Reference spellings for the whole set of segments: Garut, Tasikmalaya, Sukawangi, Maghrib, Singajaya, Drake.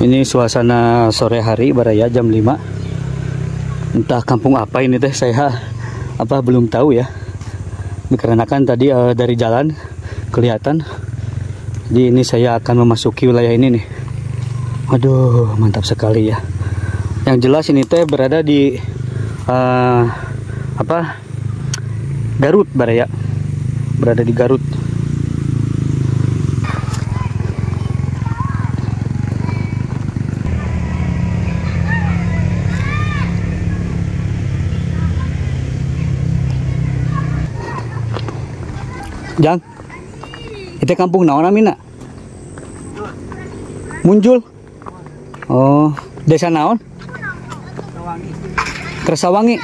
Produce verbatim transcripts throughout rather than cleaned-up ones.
Ini suasana sore hari baraya jam lima. Entah kampung apa ini teh, saya apa belum tahu ya. Dikarenakan tadi uh, dari jalan kelihatan. Jadi ini saya akan memasuki wilayah ini nih. Aduh, mantap sekali ya. Yang jelas ini teh berada di uh, apa? Garut baraya. Berada di Garut. Jang, itu kampung naon amina? Muncul? Oh, desa naon? Kersawangi?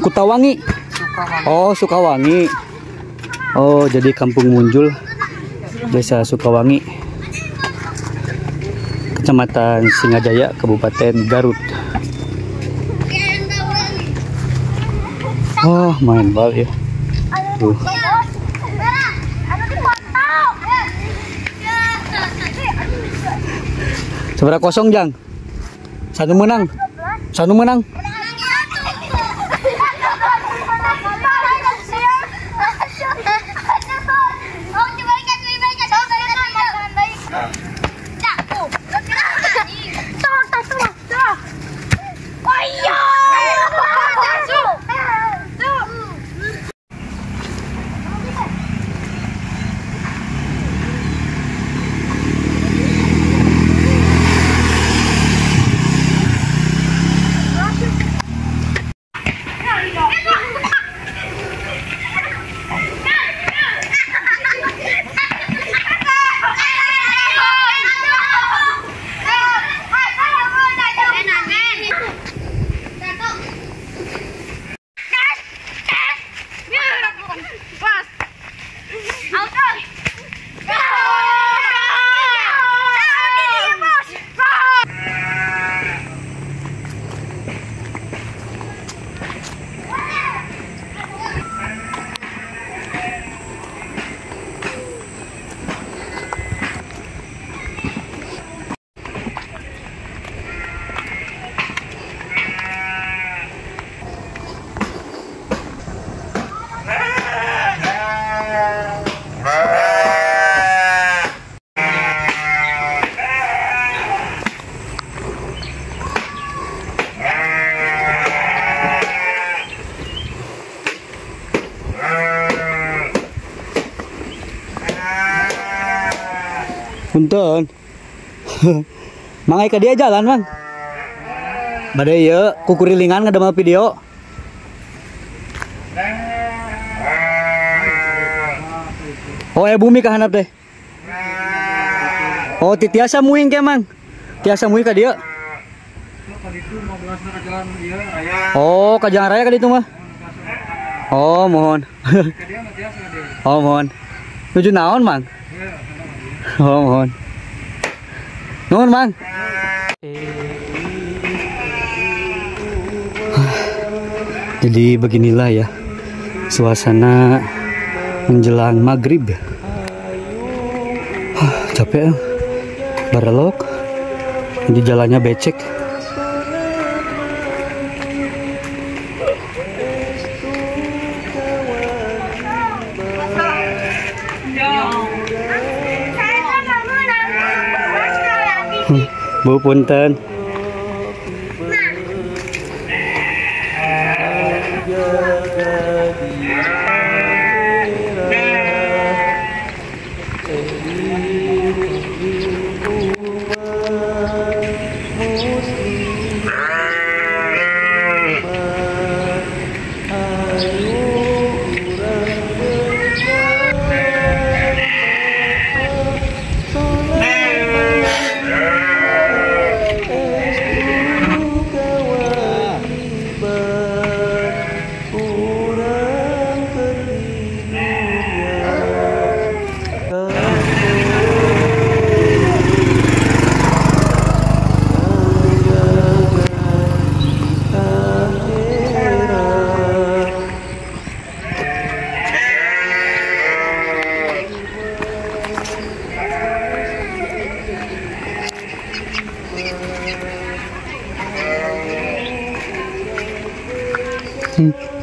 Kutawangi? Oh, Sukawangi. Oh, jadi kampung Muncul, desa Sukawangi, kecamatan Singajaya, Kabupaten Garut. Oh, main bal ya. Tuh. Seberapa kosong, Jang? Sanu menang. Sanu menang. Untung mangai ke dia jalan, Mang. Badai ya, kukurilingan ngedamel video. Oh, eh bumi kahanap deh. Oh, tiasa muing ke, Mang. Tiasa muing ke dia. Oh, ke jalan raya kali itu mah. Oh, mohon. Oh, mohon. Tujuh naon, Mang. Oh, mohon. Nuhun, Mang. Jadi beginilah ya suasana menjelang maghrib. Capek, barelok. Jadi jalannya becek. Bu punten.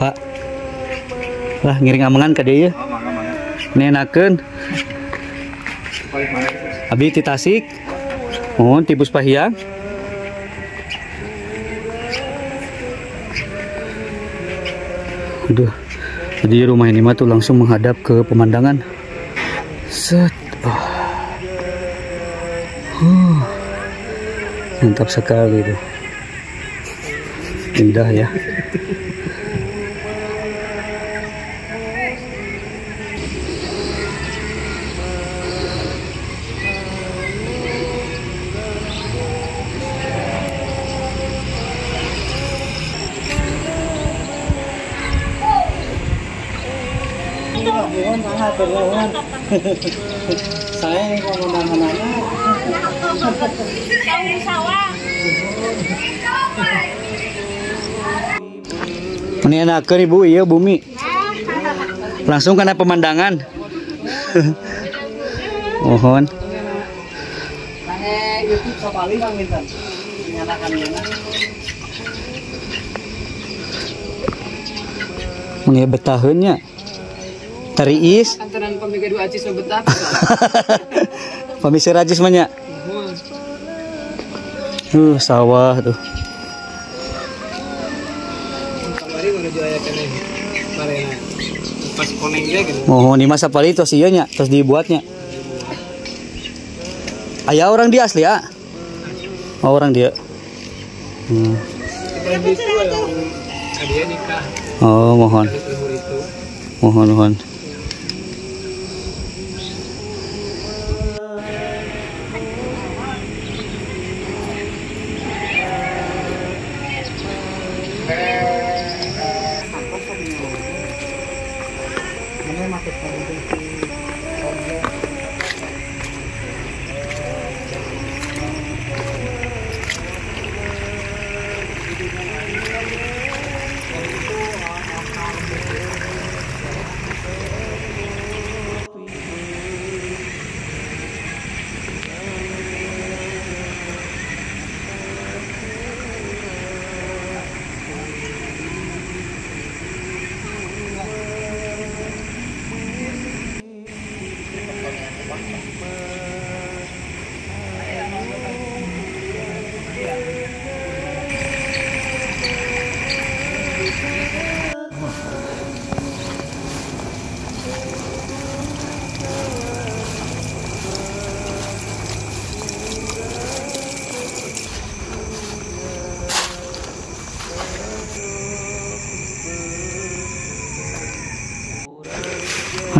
Pak. Lah ngiring amangan ka deui. Nenakeun. Abi ti Tasik. Mun ti Puspahyang. Aduh. Jadi rumah ini mah tuh langsung menghadap ke pemandangan. Set. Oh. Huh. Mantap sekali tuh. Indah ya. Saya mau mana-mana. Menyenangkan ibu, iya bumi. Langsung kena pemandangan. Mohon. Mengebet tahunnya. Teriis. Antaran pemikir dua acis ngebet tahun. Pemikir acis banyak. Tuh sawah tuh. Oh, ini masa paling terus iya nya, terus dibuatnya. Ayah orang dia asli ya? Oh, orang dia. Hmm. Oh, mohon. Mohon, mohon.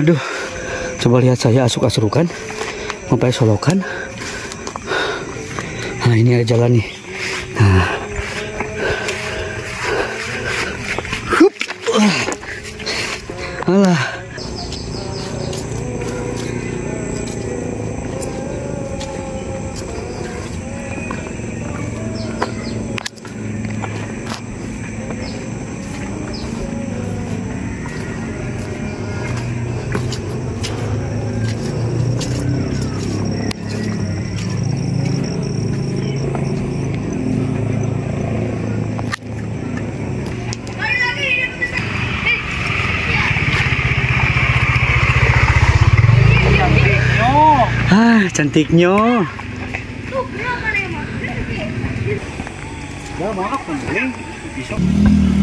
Aduh, coba lihat saya asuk-asukan, sampai solokan. Nah ini ada jalan nih. Nah, hup, alah. Cantiknya. Tuh,